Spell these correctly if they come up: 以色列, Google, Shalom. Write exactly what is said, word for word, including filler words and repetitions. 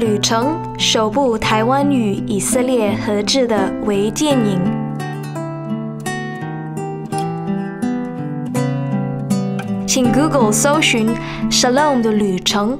旅程》首部台湾与以色列合制的微电影。请 Google 搜寻《Shalom 的旅程》。